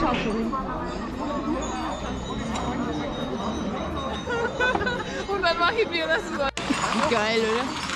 Schauspielerin. Und dann machen wir das so. Geil, oder?